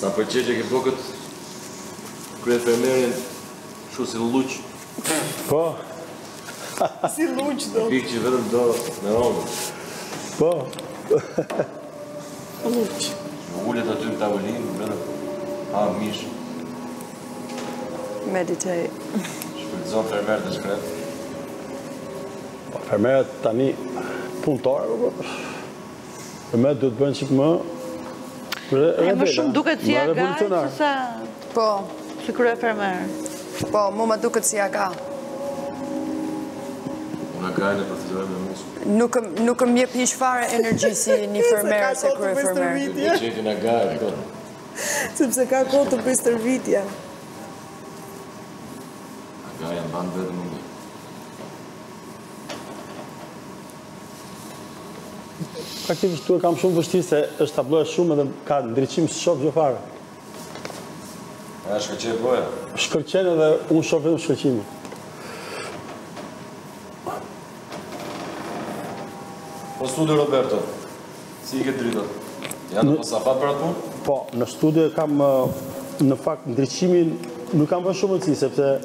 S-a păcit că pocăt cred pe mine și să luci. Po. Si luci do. Pic ce vedem do, no. Po. Luci. Ulet aty në tavolinë, bërë ha mish. Meditate. Shpërzon fermerët e shkret. Fermerët tani punëtorë, fermerët duhet bëjnë qikë më rebela. E më shumë duket si aga, që sa... Po. Si krye fermerë. Po, mu më duket si aga. Unë agajnë e përfizorem e musë. Nuk më jep hiç fare energji si një fermerë se krye fermerë. Sepse ka kohë të bëj stërvitja. Sepse ka kohë të bëj stërvitja. Agaja në banë vetë në mundë. Praktikisht tu e kam shumë vështirë se është tabloja shumë edhe ka ndriçim së shofë gjë fare. E shkërqenë boja? Shkërqenë edhe unë shofë edhe shkërqimi. Po studio, Roberto, si i këtë dritët? Janë në pasafat për atë punë? Po, në studio kam, në fakt, ndryqimin nuk kam për shumë nëci, sepse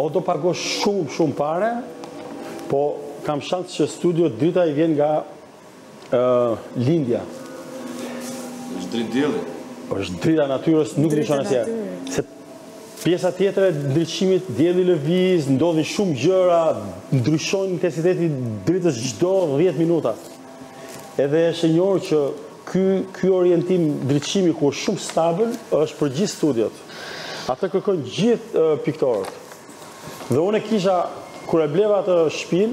o do pargo shumë pare, po kam shansë që studio drita i vjen nga lindja. Êshtë dritë djeli? Êshtë drita natyrës, nuk në shonë asja. Pjesa tjetëre, ndryqimit, djeli lëviz, ndodhin shumë gjëra, ndryshojnë intensiteti dritës gjdo 10 minuta. Edhe është njërë që ky orientim ndryqimi ku është shumë stabil, është për gjithë studiot. Ata kërkojnë gjithë piktorët. Dhe une kisha, kur e bleva atë shpin,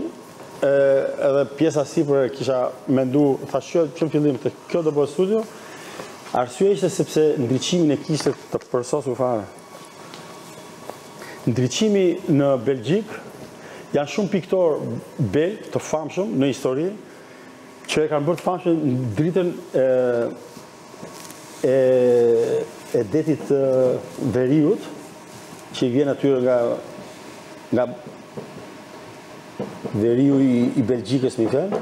edhe pjesa si për kisha mendu, thashë që në fillim të kjo do bërë studio, arsye ishte sepse ndryqimin e kishtë të përsosu fare. Ndryqimi në Belgjik, janë shumë piktorë belg të famshëm në histori, që e kanë bërë të famshëm në dritën e detit veriut, që i vjen atyre nga veriu i Belgjikës, mi thënë.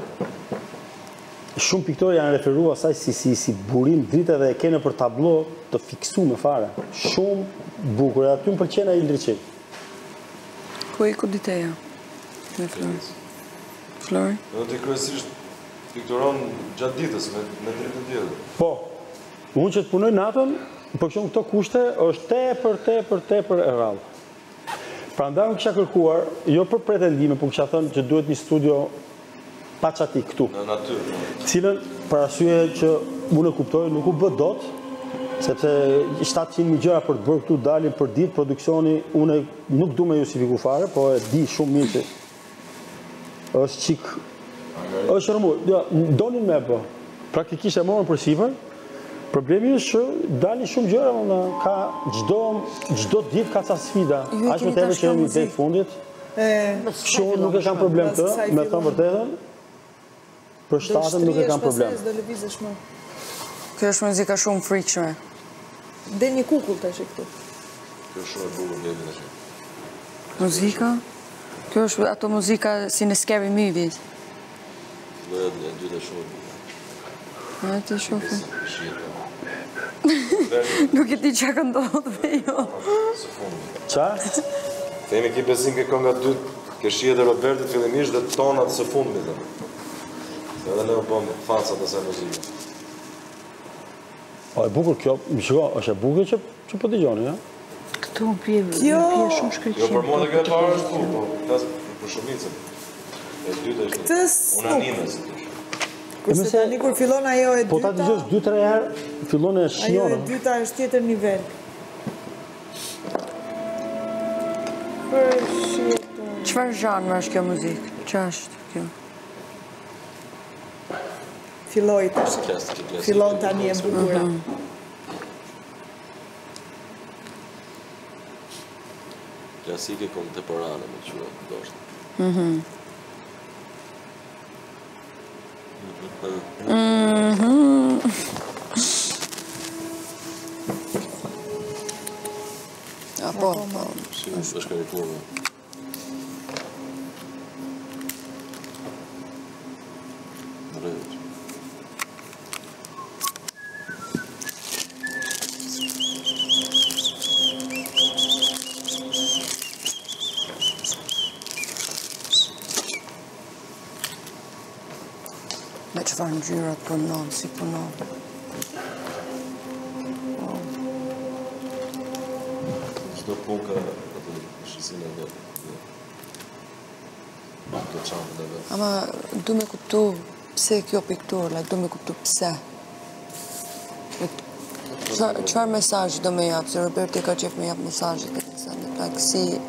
Shumë piktorë janë referua saj si burim drita dhe e kene për tablo të fiksu me fare. Shumë bukur, e aty më përqena i ndryqim. Ku e ku diteja? Me Flores. Flori? Dhe të kryesisht pikturon gjatë ditës me dritën djelë. Po, unë që të punoj natën, përshon këto kushte është te për e rallë. Pra nda më kësha kërkuar, jo për pretendime, për kësha thënë që duhet një studio paqati këtu. Në natyrë. Cilën për arsye që unë e kuptoj, nuk u bët dot, sepse 700.000 gjëra për të bërë këtu dalin për ditë, produksioni, une nuk du me justifiku fare, po e di shumë mirë që është qikë, është rëmu, donin me po, praktikisht e morën për sipër, problemi është që dalin shumë gjëra, ka gjdo ditë ka ca sfida, ashtë me teme që jemi të fundit, që nuk e kam problem të, me thëmë vërtetën, për shtatën nuk e kam problem. Kjo është muzika shumë frikshme. Dhe një kukull të është këtu. Kjo shumë e bukur në jetën e shumë. Muzika? Kjo është ato muzika si në Scary Movies. Në gjithë e shumë e bukur. A e të shofi? Nuk e ti që këndodhë dhe jo. Së fundi. Qa? Të jemi ki besim ke kënga dytë, ke shie dhe Robertit fillimisht dhe tonat së fundi. Se edhe ne u bëmë fansat nëse muzikë. O e bukur kjo, më shiko, është e bukur që për t'i gjoni, ja? Këtu më pje shumë shkryqim. Jo, për mund e këtë parë është tu, po këtas për shumicën. E dyta është unanimes. Kërse të një kur fillon ajo e dyta... Po ta të gjështë 2-3 herë fillon e shionën. Ajo e dyta është tjetër nivel. Për shqipë... Qëfar zhanëve është kjo muzikë? Qa është kjo? Filoj të shkë, filon të anje më bukura. Klasike kontemporane, me qërë, do është. A po, po. Si, është ka një kurve. Në rejë që. Sanjira Ponon, Siponon. Что полка шизина да. Полка чам да. Ама думе куту псе кио пиктура, думе куту псе. Чар месаж думе јап, Роберто качев ми јап месаж дека се не такси.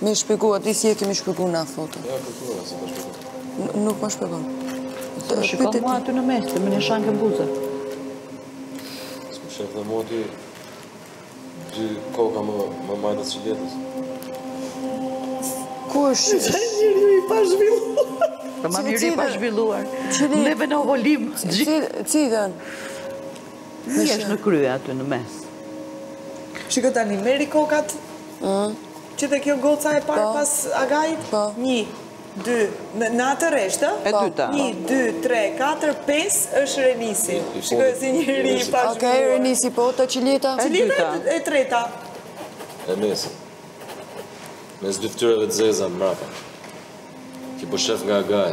Ми шпегу, а ти си еки ми шпегу на фото. Ја кутура се шпегу. Ну па шпегу. Шпегу маа ти на место, ми не шанке буза. Скушав да моди. Колко ме майда си летес? Kush? Sa njëri i pashvilluar. Ma njëri i pashvilluar. Neve në ovolim. Ciden? Njesh në krye aty në mes. Shiko tani, meri kokat, që të kjo goca e parë pas agajit, 1, 2, në atë reshtë, 1, 2, 3, 4, 5 është renisi. Shiko si njëri i pashvilluar. Okej, renisi po, të qilita? Qilita e treta. E mesi. Mes dyftyreve të zeza mrapa. Ki po shef nga gaj.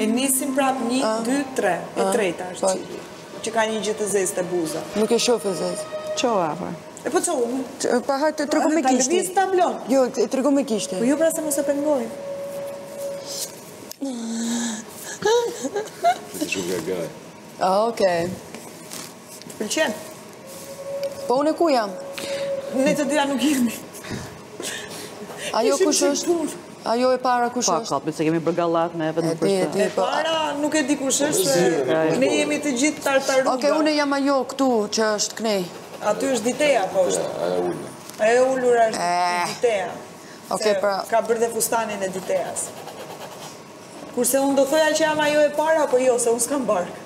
E nisim prap 1, 2, 3. E treta është qili. Që ka një gjithë zezë të buza. Nuk e shof e zezë. Qo afa? E po qohu? Pa hajtë të tregu me kishti. Ta lëviz tablon. Jo, të tregu me kishti. Po ju pra se mu se pengojnë. Që të shumë nga gaj. A, okej. Pëlqen? Po unë e ku jam? Ne të dira nuk jemi. Ajo kush është? Ajo e para kush është? Pa, kapit se kemi bërgallat me eve në përshtat. E para nuk e di kush është. Ne jemi të gjithë tartaruga. Oke, une jam ajo këtu që është kënej. Aty është diteja, po është. Aja ullur. Aja ullur është diteja. Oke, pra... Ka bërë dhe fustanin e ditejas. Kurse unë do thoja që jam ajo e para, po jo, se unë s'kam barkë.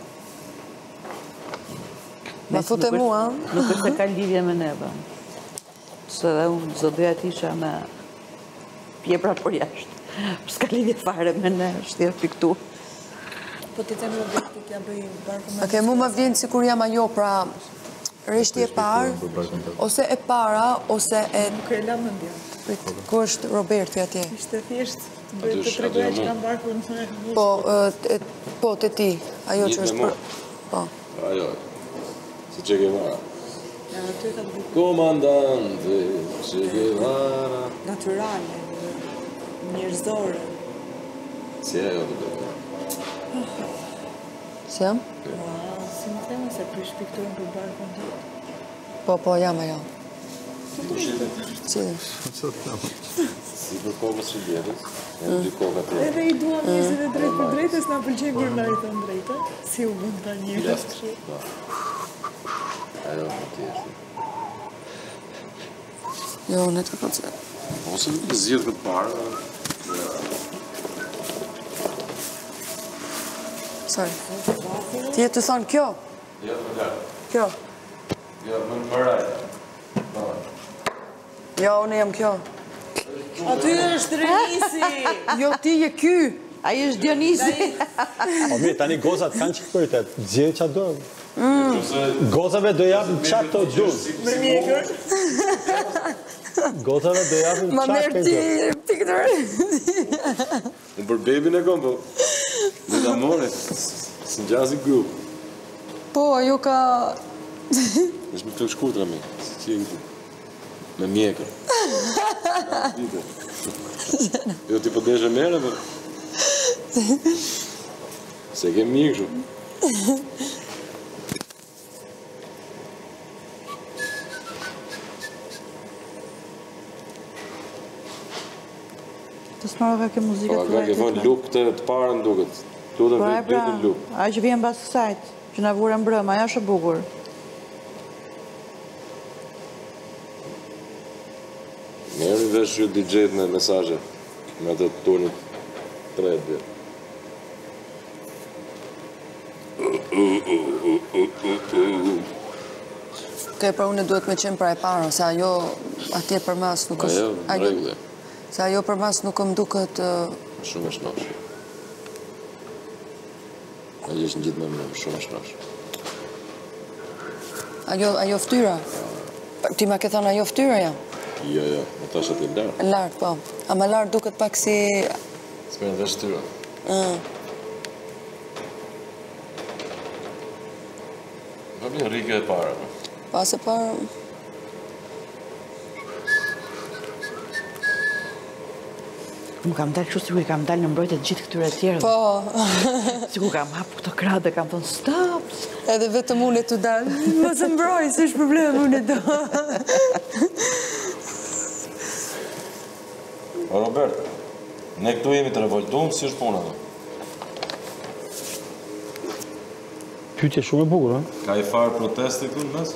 Ma thute mua. Nuk është e ka lidhje me neve. Se dhe unë zëdëja t'isha me pjepra për jashtë. Ska lidhje fare me ne, shtjerë piktu. Po t'i temi më vjetë t'ja bëjë barku me... Oke, mu më vjenë si kur jam ajo, pra reshti e parë, ose e para, ose e... Nuk e la më ndja. Ku është Roberto atje? Ishte thjeshtë, bërë të tregoj që kam barku në... Po, të ti, ajo që është për... Po. Ajo, si që ke marë. Komandante, Che Guevara... Naturale, njërzore. Si e jo të doka? Si jam? Si më thema se përshpiktojnë për barë këndirë? Po, po, jam e jam. Si e? Si për kokës që bjerës, e dy koka të... Edhe i duham njëzit e drejtë për drejtës, na përgjej gurnajtë në drejtë. Si u bënd të njërës kështë. Ajo, në tjeshtë. Jo, në të këtë. Ose në të zirë këtë parë. Sorry. Ti e të thonë kjo? Jo, në ka. Kjo? Jo, në mërajtë. Jo, unë jam kjo. Aty është Renisi. Jo, ti je ky. Aji është Dionisi. O mirë, tani gozat kanë që prioritet. Zirë që dojë. Gozave do japim qatë të durë. Më mjekër? Gozave do japim qatë të durë. Ma mërë ti pikëtërë. Në për bebin e kom, po. Në da more, së në gjazi grupë. Po, ajo ka... Nështë me të shkutra me, si që e këtu. Me mjekër. Jo ti përdeshe mere, po. Se kemë mjekëshu. Të smarove ke muzikët të vajtë të të të. Po, a ka ke vënë lukë të parën duket. Lutën vëjtë dy të lukë. A që vijen basë kësajtë, që në vurën brëma, aja shë bukur. Meri vesh ju DJ-të në mesajë, nga të tunit 3-2. Okej, pra unë duhet me qenë pra e parën, se ajo atje për masë nuk është... Ajo, regullë. Se ajo për mas nuk më duket... Shumë e shnosh. Ajo është në gjithë me më, shumë e shnosh. Ajo ftyra? Ti ma ke thonë ajo ftyra, ja? Jo, jo, më ta shëtë e lartë. Lartë, po. Ama lartë duket pak si... It's been a vegetable. Probably a really good part. What's the part? Më kam dalë kështu sikur I kam dalë në mbrojtje të gjithë këtyre të tjerëve. Po. Sikur kam hapur këto krahët, kam thënë stop. Edhe vetëm unë tu dal. Mos e mbroj, s'është problem, unë do. Roberto, ne këtu jemi të revoltuar, si është puna? Pyetje shumë e bukur, ha? Ka I farë proteste këtu në mes?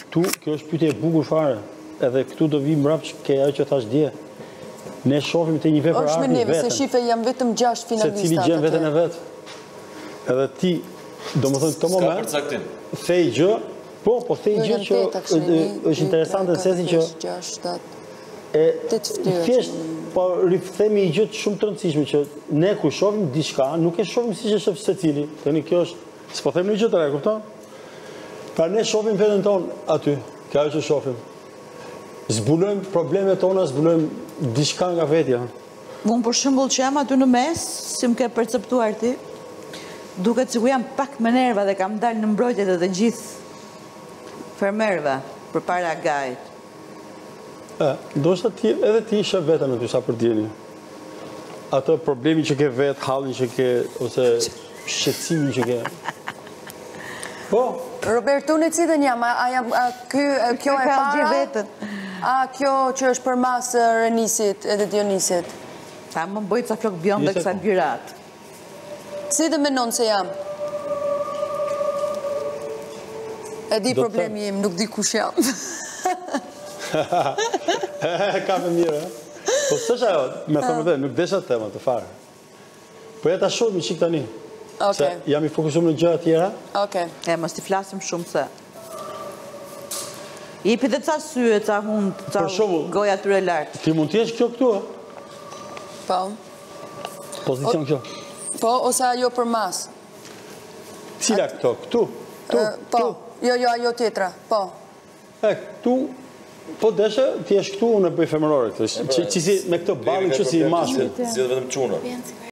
Këtu, kjo është pyetje e bukur fare. Edhe këtu do vi mbrapsht ke ajo që thash dje. Ne shohim te një vepër arti vetëm. Është se shife jam vetëm 6 finalistat. Se cili gjen veten e vet. Edhe ti, domethënë këto moment, thej gjë, po thej gjë që është interesante në sensin që 6, 7, 8 thjesht po rikthehemi një gjë shumë të rëndësishme që ne kur shohim diçka, nuk e shohim siç e shoh secili. Tani kjo është, s'po them një gjë tjetër, e kupton? Pra ne shohim veten tonë aty, kjo që shohim. Zbulojmë problemet tona, zbulojmë diçka nga vetja. Unë për shembull që jam aty në mes, si më ke perceptuar ti, duket sikur jam pak me nerva dhe kam dalë në mbrojtje të gjithë fermerëve përpara gajit. Ndoshta edhe ti ishe vetëm aty sa për dieni. Ato problemi që ke vet, hallin që ke ose shqetësimin që ke. Po, Roberto, unë cilën jam? A kjo e para? A kjo që është për masë Renisit edhe Dionisit? Ta më bëjtë sa flok bjom dhe kësa birat. Si dhe menon se jam? E di problemi im, nuk di kush jam. Ka me mire, po së që ajo, me thëmë dhe, nuk desha tema të farë. Po jeta shumë mi qik tani. Se jam I fokusum në gjëra tjera. E, mos t'i flasim shumë se... I pite ca syë, ca hund, ca goja t'yre lartë. Ti mund t'jesh kjo këtu, e? Po. Pozicion kjo. Po, ose ajo për mas. Cila këto? Këtu? Po, jo tjetra, po. E, këtu, po deshe, t'jesh këtu, unë e bëj femërore këtë. Me këto balin që si i masë. Zidhe vetëm quna.